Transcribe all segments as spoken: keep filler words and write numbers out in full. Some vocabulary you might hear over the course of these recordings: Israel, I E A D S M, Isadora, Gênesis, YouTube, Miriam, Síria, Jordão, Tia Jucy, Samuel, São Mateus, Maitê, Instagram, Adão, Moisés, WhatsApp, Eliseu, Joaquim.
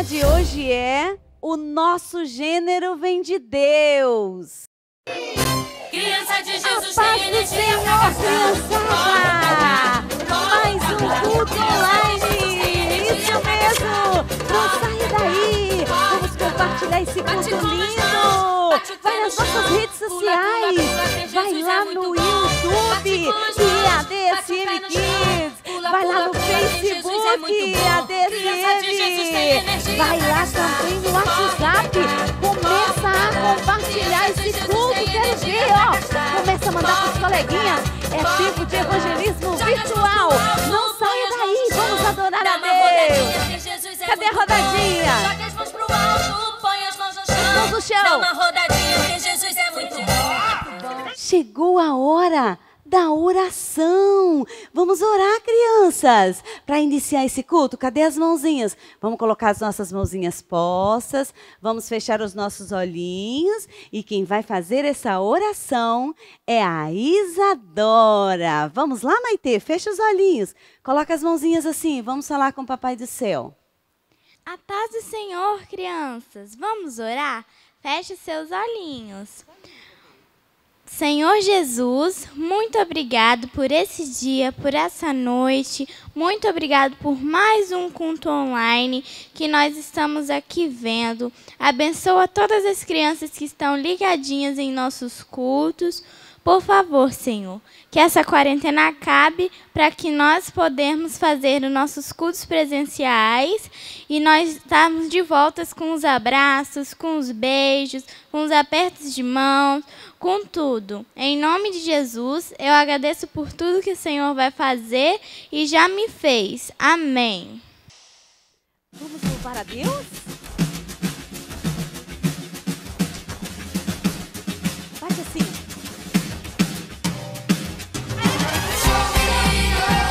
tema de hoje é: o nosso gênero vem de Deus. Criança de Jesus, a paz do Senhor, criançada! Mais um culto online! Isso mesmo! Não sai daí! Vamos compartilhar esse culto lindo! Vai nas nossas redes sociais! Vai lá no YouTube! I E A D S M Kids! Vai lá no Facebook, I E A D S M. Vai lá também no WhatsApp. Começa a compartilhar esse culto, quero ver, ó. Começa a mandar pros coleguinhas. É tempo de evangelismo virtual. Não saia daí, vamos adorar a Deus. Cadê a rodadinha? Joga as mãos pro alto, põe as mãos no chão. Mãos no chão. Dá uma rodadinha, porque Jesus é muito bom. Chegou a hora da oração. Vamos orar, crianças, para iniciar esse culto. Cadê as mãozinhas? Vamos colocar as nossas mãozinhas postas, vamos fechar os nossos olhinhos, e quem vai fazer essa oração é a Isadora. Vamos lá, Maitê, fecha os olhinhos, coloca as mãozinhas assim, vamos falar com o Papai do Céu. A paz do Senhor, crianças, vamos orar? Feche seus olhinhos. Senhor Jesus, muito obrigado por esse dia, por essa noite. Muito obrigado por mais um culto online que nós estamos aqui vendo. Abençoa todas as crianças que estão ligadinhas em nossos cultos. Por favor, Senhor, que essa quarentena acabe para que nós podermos fazer os nossos cultos presenciais e nós estarmos de volta com os abraços, com os beijos, com os apertos de mãos, com tudo. Em nome de Jesus, eu agradeço por tudo que o Senhor vai fazer e já me fez. Amém. Vamos louvar a Deus? Bate assim. Menina,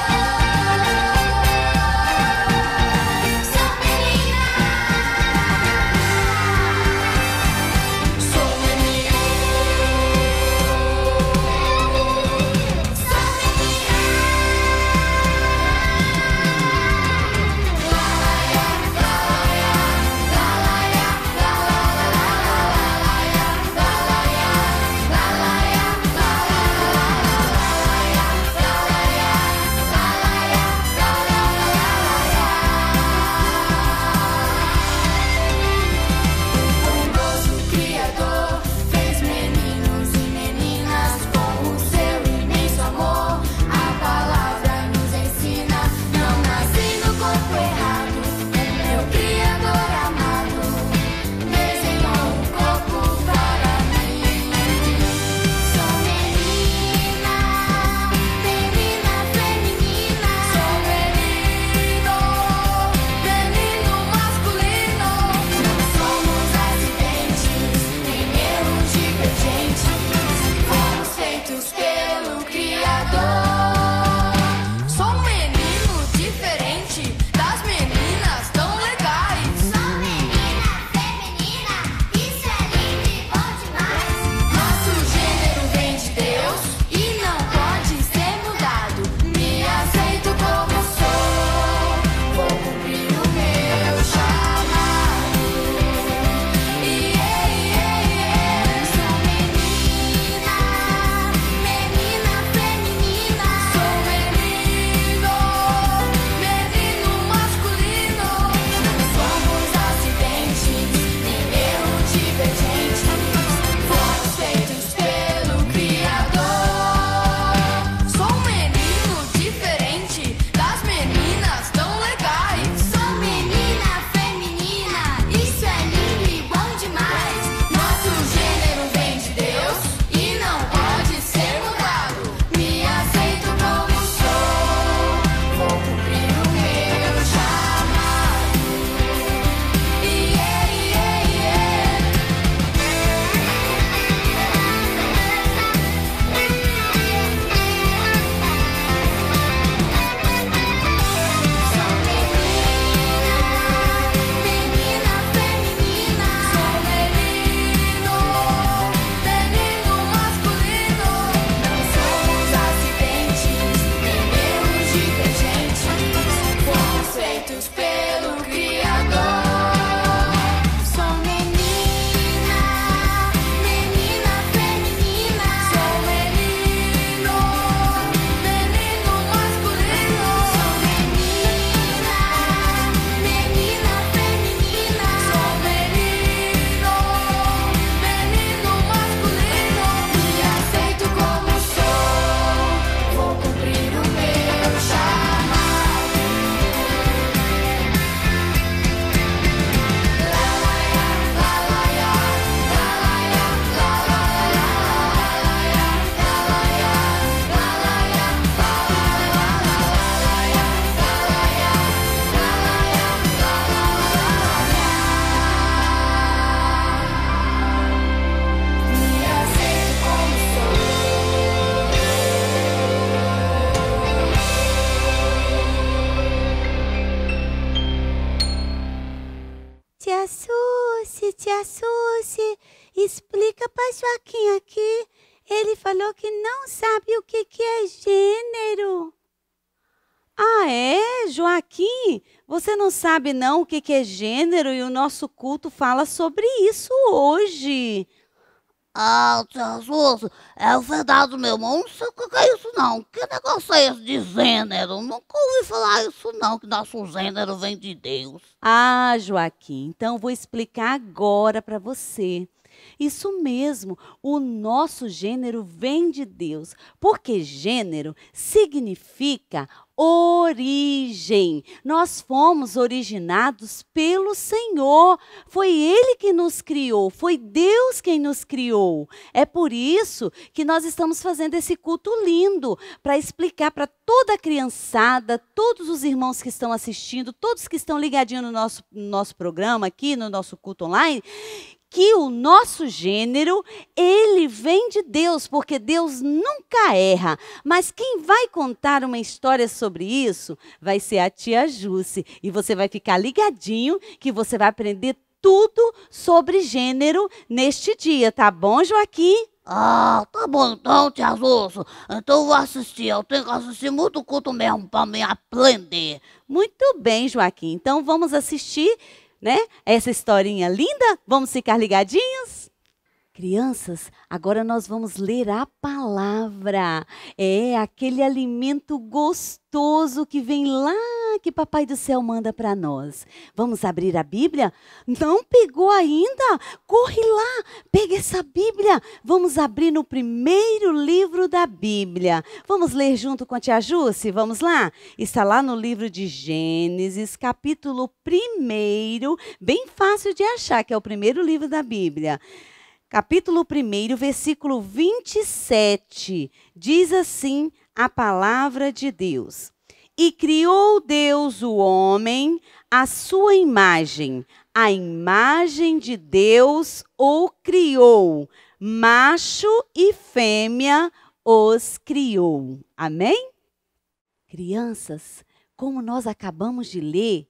Tia Jucy, explica para Joaquim aqui. Ele falou que não sabe o que, que é gênero. Ah, é? Joaquim, você não sabe não o que, que é gênero e o nosso culto fala sobre isso hoje. Ah, Tia Jucy, é verdade, meu irmão, não sei o que é isso não. Que negócio é esse de gênero? Nunca ouvi falar isso não, que nosso gênero vem de Deus. Ah, Joaquim, então vou explicar agora para você. Isso mesmo, o nosso gênero vem de Deus, porque gênero significa origem. Nós fomos originados pelo Senhor, foi Ele que nos criou, foi Deus quem nos criou. É por isso que nós estamos fazendo esse culto lindo, para explicar para toda a criançada, todos os irmãos que estão assistindo, todos que estão ligadinhos no nosso, no nosso programa aqui, no nosso culto online, que o nosso gênero, ele vem de Deus, porque Deus nunca erra. Mas quem vai contar uma história sobre isso vai ser a Tia Jucy. E você vai ficar ligadinho que você vai aprender tudo sobre gênero neste dia, tá bom, Joaquim? Ah, tá bom então, Tia Jucy. Então eu vou assistir, eu tenho que assistir muito culto mesmo para me aprender. Muito bem, Joaquim. Então vamos assistir, né? Essa historinha linda, vamos ficar ligadinhos? Crianças, agora nós vamos ler a palavra. É aquele alimento gostoso que vem lá, que Papai do Céu manda para nós. Vamos abrir a Bíblia? Não pegou ainda? Corre lá, pega essa Bíblia. Vamos abrir no primeiro livro da Bíblia. Vamos ler junto com a Tia Jucy? Vamos lá? Está lá no livro de Gênesis, capítulo primeiro, bem fácil de achar, que é o primeiro livro da Bíblia. Capítulo primeiro, versículo vinte e sete. Diz assim a palavra de Deus. E criou Deus o homem à sua imagem, a imagem de Deus o criou, macho e fêmea os criou. Amém? Crianças, como nós acabamos de ler,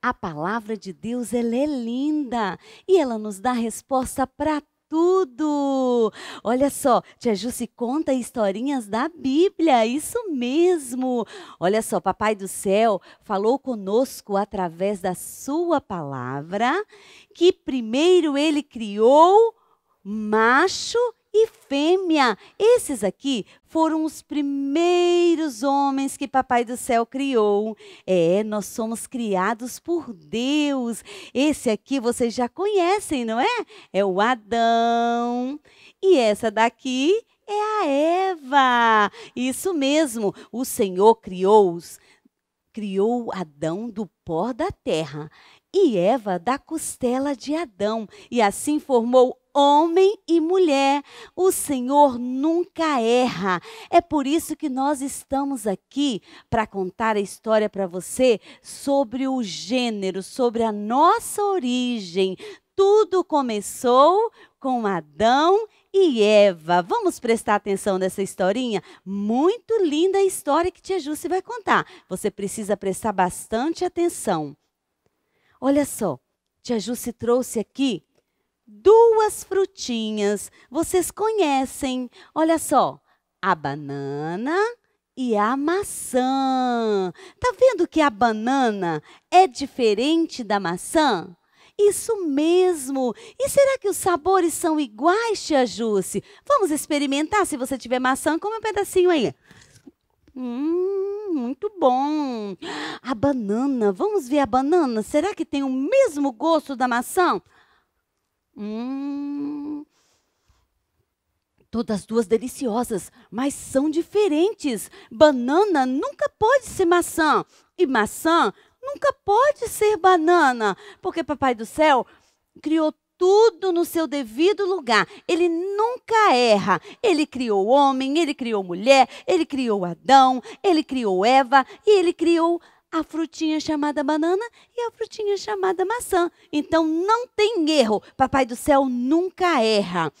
a palavra de Deus, ela é linda e ela nos dá resposta para tudo. Olha só, Tia Jucy conta historinhas da Bíblia, isso mesmo. Olha só, Papai do Céu falou conosco através da sua palavra que primeiro ele criou macho e fêmea. Esses aqui foram os primeiros homens que Papai do Céu criou. É, nós somos criados por Deus. Esse aqui vocês já conhecem, não é? É o Adão. E essa daqui é a Eva. Isso mesmo, o Senhor criou-os. Criou Adão do pó da terra e Eva da costela de Adão. E assim formou homem e mulher. O Senhor nunca erra. É por isso que nós estamos aqui para contar a história para você sobre o gênero, sobre a nossa origem. Tudo começou com Adão e Eva. Vamos prestar atenção nessa historinha? Muito linda a história que Tia Jucy vai contar. Você precisa prestar bastante atenção. Olha só, Tia Jucy trouxe aqui duas frutinhas, vocês conhecem, olha só, a banana e a maçã. Tá vendo que a banana é diferente da maçã? Isso mesmo. E será que os sabores são iguais, Tia Jucy? Vamos experimentar. Se você tiver maçã, come um pedacinho aí. Hum, muito bom. A banana, vamos ver a banana. Será que tem o mesmo gosto da maçã? Hum, todas duas deliciosas, mas são diferentes. Banana nunca pode ser maçã e maçã nunca pode ser banana, porque Papai do Céu criou tudo no seu devido lugar. Ele nunca erra. Ele criou homem, ele criou mulher, ele criou Adão, ele criou Eva e ele criou a frutinha chamada banana e a frutinha chamada maçã. Então não tem erro. Papai do Céu nunca erra.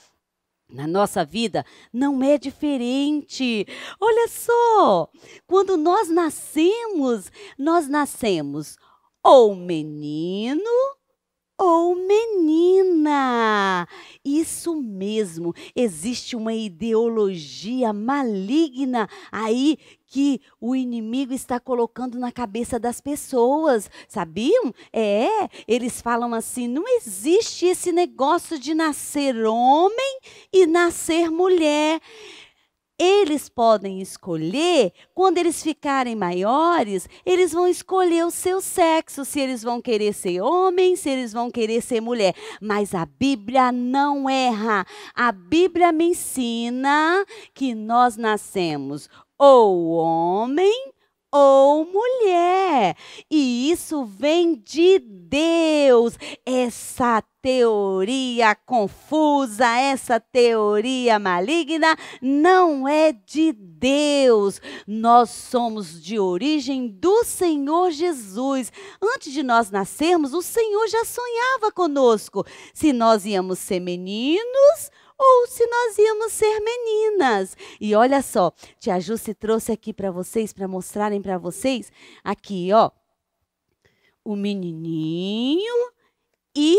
Na nossa vida não é diferente. Olha só, quando nós nascemos, nós nascemos ou menino ou menina. Isso mesmo, existe uma ideologia maligna aí que o inimigo está colocando na cabeça das pessoas, sabiam? É, eles falam assim, não existe esse negócio de nascer homem e nascer mulher. Eles podem escolher, quando eles ficarem maiores, eles vão escolher o seu sexo, se eles vão querer ser homem, se eles vão querer ser mulher. Mas a Bíblia não erra. A Bíblia me ensina que nós nascemos ou homem ou mulher. E isso vem de Deus. Essa teoria confusa, essa teoria maligna não é de Deus. Nós somos de origem do Senhor Jesus. Antes de nós nascermos, o Senhor já sonhava conosco. Se nós íamos ser meninos ou se nós íamos ser meninas. E olha só, Tia Jucy trouxe aqui para vocês, para mostrarem para vocês, aqui ó, o menininho e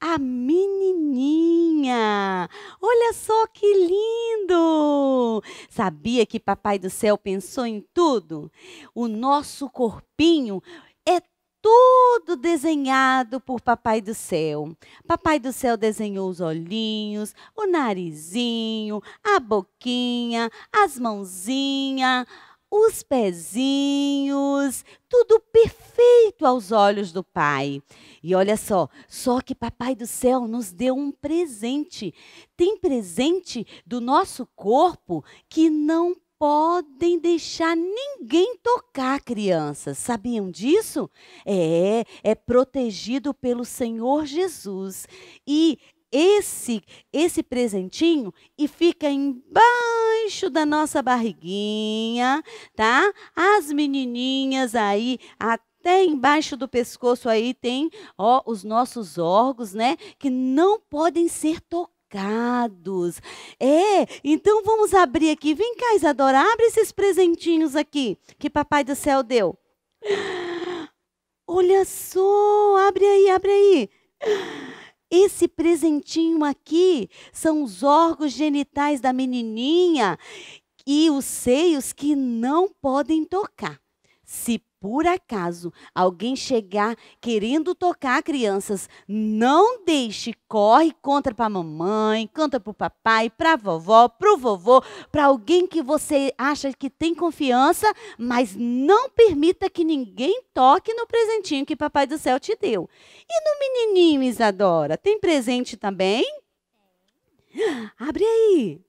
a menininha, olha só que lindo! Sabia que Papai do Céu pensou em tudo? O nosso corpinho é tudo desenhado por Papai do Céu. Papai do Céu desenhou os olhinhos, o narizinho, a boquinha, as mãozinhas, os pezinhos, tudo perfeito aos olhos do Pai. E olha só, só que Papai do Céu nos deu um presente. Tem presente do nosso corpo que não podem deixar ninguém tocar, crianças. Sabiam disso? É, é protegido pelo Senhor Jesus. E esse, esse presentinho e fica embaixo da nossa barriguinha, tá? As menininhas aí, até embaixo do pescoço aí tem, ó, os nossos órgãos, né? Que não podem ser tocados. É, então vamos abrir aqui. Vem cá, Isadora, abre esses presentinhos aqui que Papai do Céu deu. Olha só, abre aí, abre aí. Esse presentinho aqui são os órgãos genitais da menininha e os seios que não podem tocar. Se por acaso alguém chegar querendo tocar crianças, não deixe, corre, conta para a mamãe, conta para o papai, para a vovó, para o vovô, para alguém que você acha que tem confiança, mas não permita que ninguém toque no presentinho que Papai do Céu te deu. E no menininho, Isadora, tem presente também? Abre aí.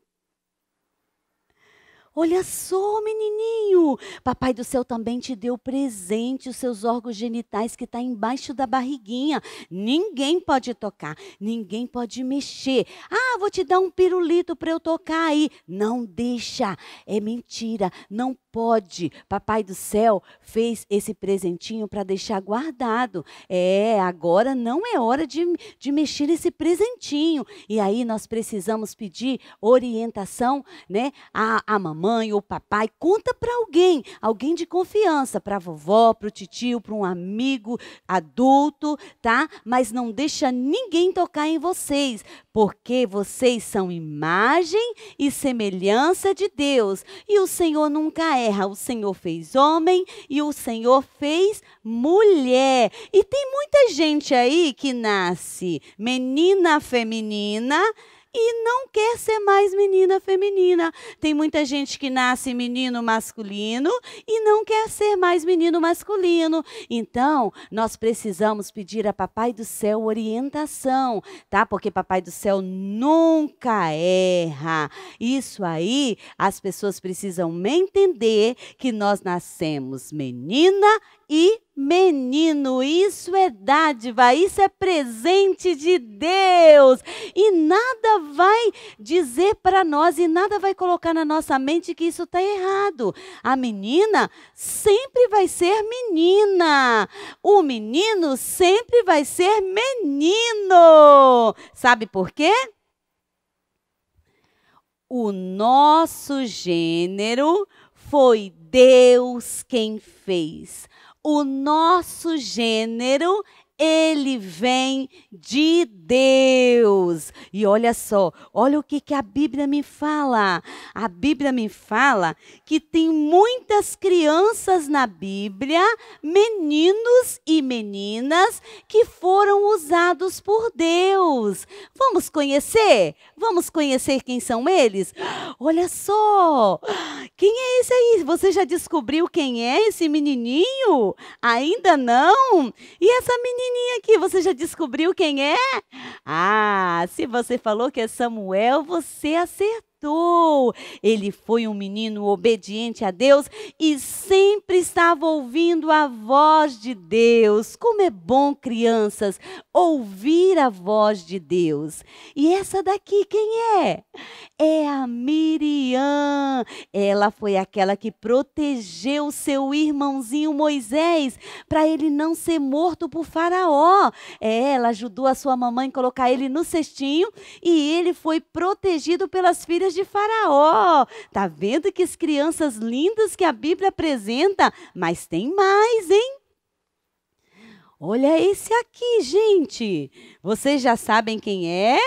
Olha só, menininho, Papai do Céu também te deu presente os seus órgãos genitais que está embaixo da barriguinha. Ninguém pode tocar, ninguém pode mexer. Ah, vou te dar um pirulito para eu tocar aí. Não deixa, é mentira, não pode. Papai do Céu fez esse presentinho para deixar guardado. É, agora não é hora de, de mexer nesse presentinho. E aí nós precisamos pedir orientação, né, a, a mamãe. Mãe ou papai, conta para alguém, alguém de confiança, para a vovó, para o titio, para um amigo adulto, tá? Mas não deixa ninguém tocar em vocês, porque vocês são imagem e semelhança de Deus. E o Senhor nunca erra, o Senhor fez homem e o Senhor fez mulher. E tem muita gente aí que nasce menina feminina, e não quer ser mais menina feminina. Tem muita gente que nasce menino masculino e não quer ser mais menino masculino. Então, nós precisamos pedir a Papai do Céu orientação, tá? Porque Papai do Céu nunca erra. Isso aí, as pessoas precisam entender que nós nascemos menina e menino, isso é dádiva, isso é presente de Deus. E nada vai dizer para nós, e nada vai colocar na nossa mente que isso está errado. A menina sempre vai ser menina. O menino sempre vai ser menino. Sabe por quê? O nosso gênero foi Deus quem fez. O nosso gênero ele vem de Deus. E olha só, olha o que, que a Bíblia me fala. A Bíblia me fala que tem muitas crianças na Bíblia, meninos e meninas, que foram usados por Deus. Vamos conhecer? Vamos conhecer quem são eles? Olha só, quem é esse aí? Você já descobriu quem é esse menininho? Ainda não? E essa menininha aqui, você já descobriu quem é? Ah, se você falou que é Samuel, você acertou. Ele foi um menino obediente a Deus e sempre estava ouvindo a voz de Deus. Como é bom, crianças, ouvir a voz de Deus. E essa daqui, quem é? É a Miriam. Ela foi aquela que protegeu seu irmãozinho Moisés para ele não ser morto por Faraó. Ela ajudou a sua mamãe a colocar ele no cestinho e ele foi protegido pelas filhas de Faraó. Tá vendo que as crianças lindas que a Bíblia apresenta? Mas tem mais, hein? Olha esse aqui, gente. Vocês já sabem quem é?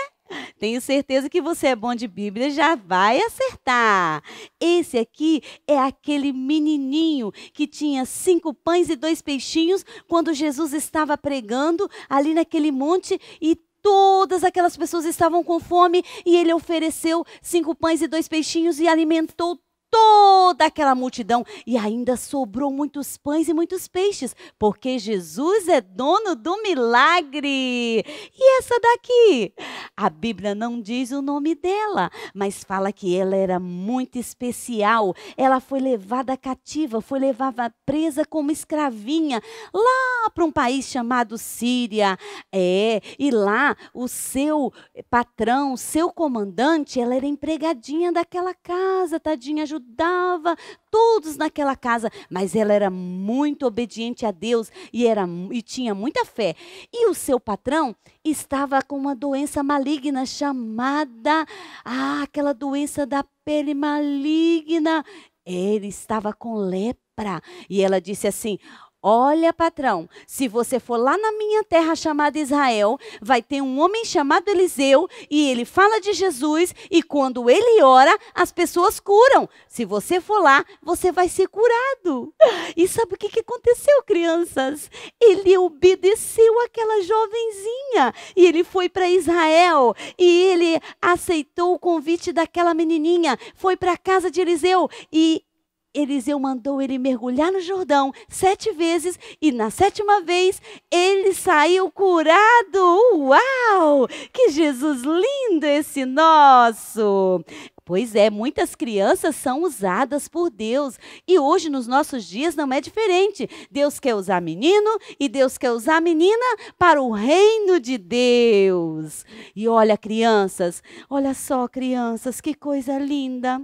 Tenho certeza que você é bom de Bíblia, já vai acertar. Esse aqui é aquele menininho que tinha cinco pães e dois peixinhos quando Jesus estava pregando ali naquele monte e todas aquelas pessoas estavam com fome e ele ofereceu cinco pães e dois peixinhos e alimentou toda aquela multidão. E ainda sobrou muitos pães e muitos peixes, porque Jesus é dono do milagre. E essa daqui? A Bíblia não diz o nome dela, mas fala que ela era muito especial. Ela foi levada cativa, foi levada presa como escravinha lá para um país chamado Síria. É, e lá o seu patrão, seu comandante, ela era empregadinha daquela casa, tadinha, ajudada. Ajudava todos naquela casa, mas ela era muito obediente a Deus e, era, e tinha muita fé. E o seu patrão estava com uma doença maligna chamada, ah, aquela doença da pele maligna. Ele estava com lepra e ela disse assim: olha, patrão, se você for lá na minha terra chamada Israel, vai ter um homem chamado Eliseu e ele fala de Jesus e quando ele ora, as pessoas curam. Se você for lá, você vai ser curado. E sabe o que, que aconteceu, crianças? Ele obedeceu aquela jovenzinha e ele foi para Israel e ele aceitou o convite daquela menininha, foi para a casa de Eliseu e Eliseu mandou ele mergulhar no Jordão sete vezes e na sétima vez ele saiu curado. Uau! Que Jesus lindo esse nosso! Pois é, muitas crianças são usadas por Deus e hoje nos nossos dias não é diferente. Deus quer usar menino e Deus quer usar menina para o reino de Deus. E olha, crianças, olha só, crianças, que coisa linda!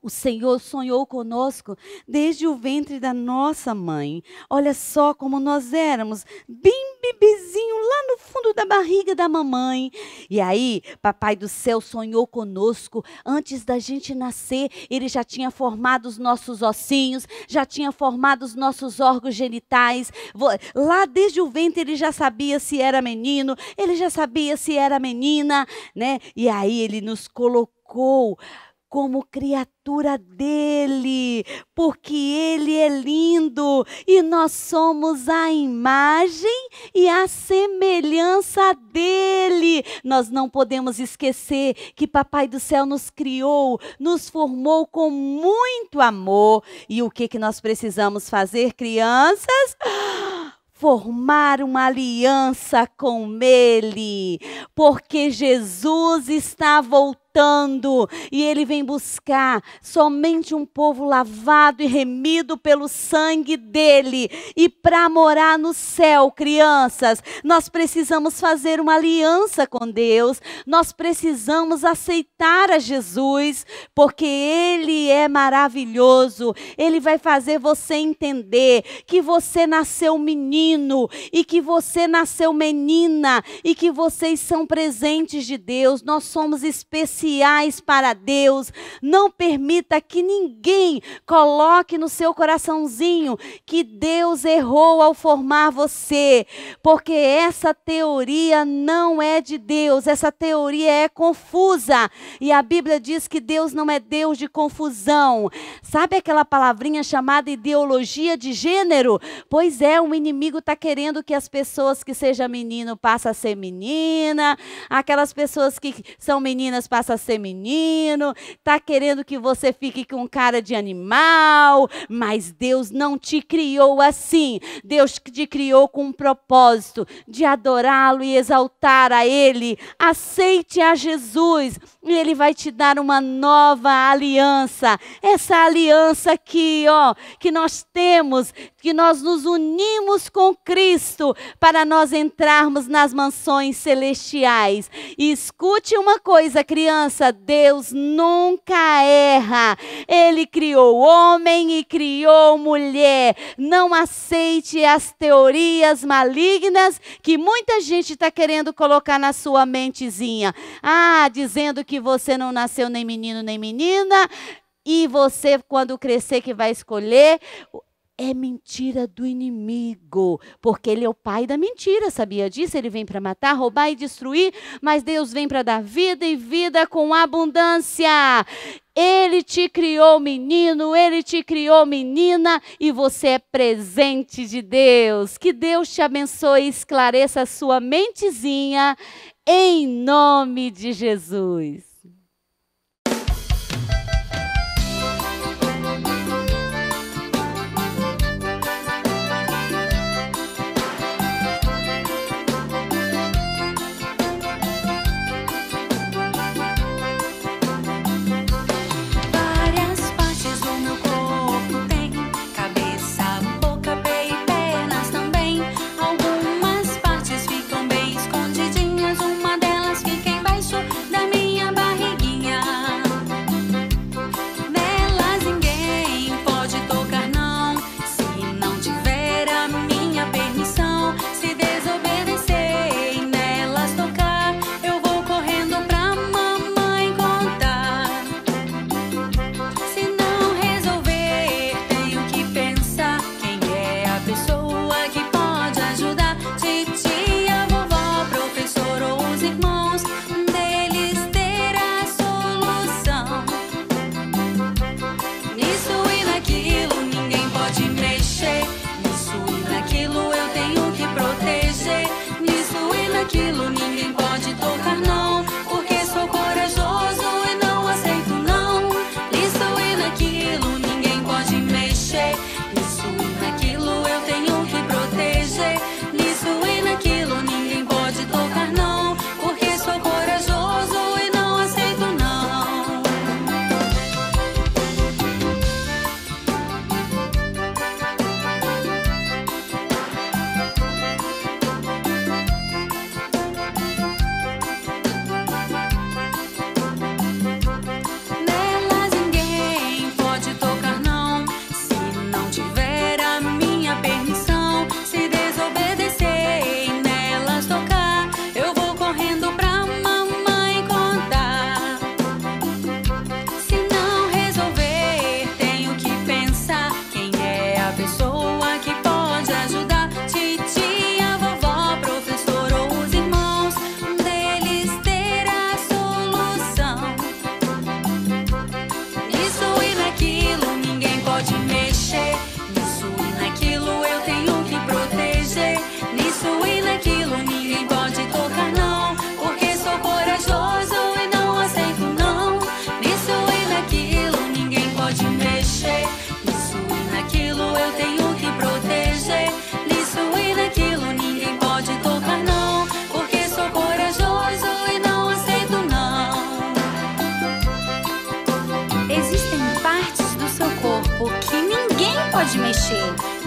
O Senhor sonhou conosco desde o ventre da nossa mãe. Olha só como nós éramos, bem bebezinho lá no fundo da barriga da mamãe. E aí, Papai do Céu sonhou conosco antes da gente nascer. Ele já tinha formado os nossos ossinhos, já tinha formado os nossos órgãos genitais. Lá desde o ventre ele já sabia se era menino, ele já sabia se era menina, né? E aí ele nos colocou como criatura dele, porque ele é lindo e nós somos a imagem e a semelhança dele. Nós não podemos esquecer que Papai do Céu nos criou, nos formou com muito amor. E o que, que nós precisamos fazer, crianças? Formar uma aliança com ele, porque Jesus está voltando. E ele vem buscar somente um povo lavado e remido pelo sangue dele. E para morar no céu, crianças, nós precisamos fazer uma aliança com Deus. Nós precisamos aceitar a Jesus, porque ele é maravilhoso. Ele vai fazer você entender que você nasceu menino e que você nasceu menina e que vocês são presentes de Deus. Nós somos especiais especiais para Deus. Não permita que ninguém coloque no seu coraçãozinho que Deus errou ao formar você, porque essa teoria não é de Deus, essa teoria é confusa. E a Bíblia diz que Deus não é Deus de confusão. Sabe aquela palavrinha chamada ideologia de gênero? Pois é, o inimigo está querendo que as pessoas que sejam menino passem a ser menina, aquelas pessoas que são meninas passam a ser menino, está querendo que você fique com cara de animal, mas Deus não te criou assim. Deus te criou com um propósito de adorá-lo e exaltar a Ele. Aceite a Jesus e Ele vai te dar uma nova aliança. Essa aliança aqui, ó, que nós temos, que nós nos unimos com Cristo para nós entrarmos nas mansões celestiais. E escute uma coisa, criança, Deus nunca erra. Ele criou homem e criou mulher. Não aceite as teorias malignas que muita gente está querendo colocar na sua mentezinha. Ah, dizendo que você não nasceu nem menino nem menina, e você, quando crescer, que vai escolher. É mentira do inimigo, porque ele é o pai da mentira, sabia disso? Ele vem para matar, roubar e destruir, mas Deus vem para dar vida e vida com abundância. Ele te criou menino, Ele te criou menina e você é presente de Deus. Que Deus te abençoe e esclareça a sua mentezinha, em nome de Jesus.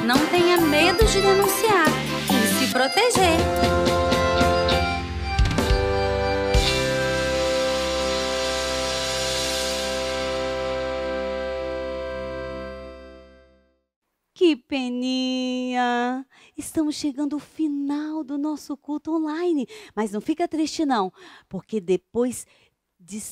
Não tenha medo de denunciar e se proteger. Que peninha! Estamos chegando ao final do nosso culto online. Mas não fica triste não, porque depois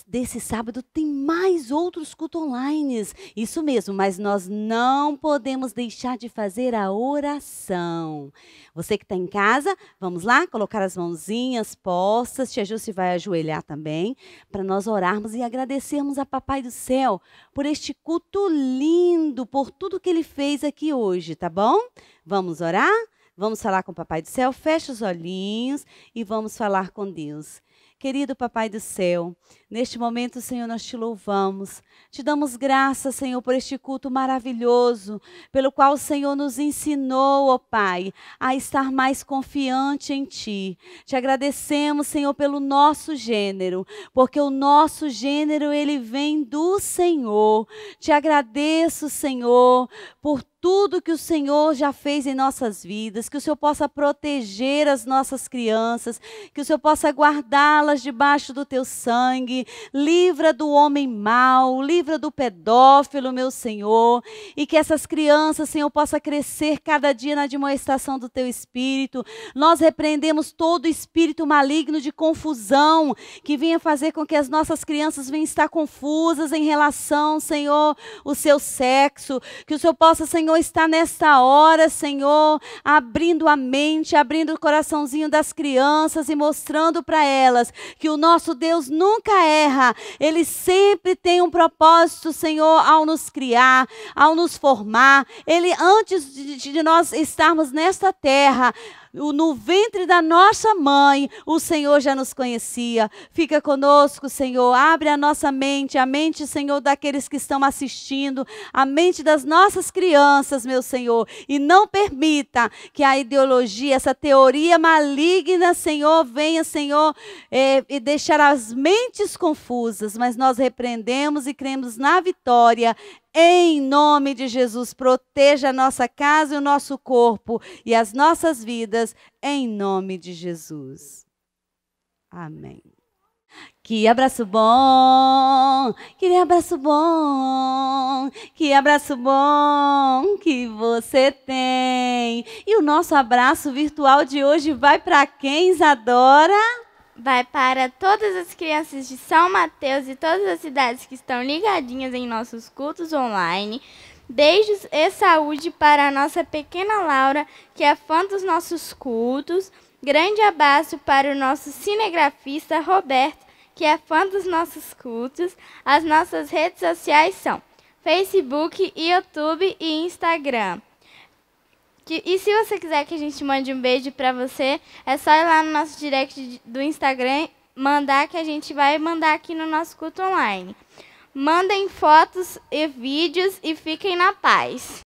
desse sábado tem mais outros cultos online. Isso mesmo, mas nós não podemos deixar de fazer a oração. Você que está em casa, vamos lá colocar as mãozinhas postas. Tia Jucy vai ajoelhar também para nós orarmos e agradecermos a Papai do Céu por este culto lindo, por tudo que Ele fez aqui hoje, tá bom? Vamos orar? Vamos falar com o Papai do Céu? Fecha os olhinhos e vamos falar com Deus. Querido Papai do Céu, neste momento, Senhor, nós te louvamos, te damos graça, Senhor, por este culto maravilhoso, pelo qual o Senhor nos ensinou, ó Pai, a estar mais confiante em Ti. Te agradecemos, Senhor, pelo nosso gênero, porque o nosso gênero, ele vem do Senhor. Te agradeço, Senhor, por tudo que o Senhor já fez em nossas vidas, que o Senhor possa proteger as nossas crianças, que o Senhor possa guardá-las debaixo do Teu sangue, livra do homem mau, livra do pedófilo, meu Senhor, e que essas crianças, Senhor, possa crescer cada dia na admoestação do Teu Espírito. Nós repreendemos todo espírito maligno de confusão, que venha fazer com que as nossas crianças venham estar confusas em relação, Senhor, ao seu sexo, que o Senhor possa, Senhor, está nesta hora, Senhor, abrindo a mente, abrindo o coraçãozinho das crianças e mostrando para elas que o nosso Deus nunca erra. Ele sempre tem um propósito, Senhor, ao nos criar, ao nos formar. Ele, antes de, de nós estarmos nesta terra, no ventre da nossa mãe, o Senhor já nos conhecia. Fica conosco, Senhor, abre a nossa mente, a mente, Senhor, daqueles que estão assistindo, a mente das nossas crianças, meu Senhor, e não permita que a ideologia, essa teoria maligna, Senhor, venha, Senhor, eh, e deixar as mentes confusas, mas nós repreendemos e cremos na vitória. Em nome de Jesus, proteja a nossa casa e o nosso corpo e as nossas vidas, em nome de Jesus. Amém. Que abraço bom, que abraço bom, que abraço bom que você tem. E o nosso abraço virtual de hoje vai para quem, Isadora? Vai para todas as crianças de São Mateus e todas as cidades que estão ligadinhas em nossos cultos online. Beijos e saúde para a nossa pequena Laura, que é fã dos nossos cultos. Grande abraço para o nosso cinegrafista Roberto, que é fã dos nossos cultos. As nossas redes sociais são Facebook, YouTube e Instagram. E se você quiser que a gente mande um beijo pra você, é só ir lá no nosso direct do Instagram, mandar que a gente vai mandar aqui no nosso culto online. Mandem fotos e vídeos e fiquem na paz.